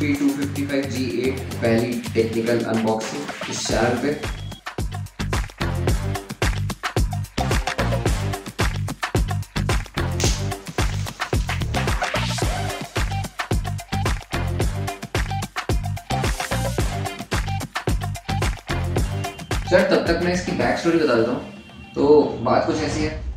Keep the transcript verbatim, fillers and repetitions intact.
H P two fifty five G eight पहली technical unboxing इस channel पे। Sir तब तक मैं इसकी बैक स्टोरी बता देता हूँ। तो बात कुछ ऐसी है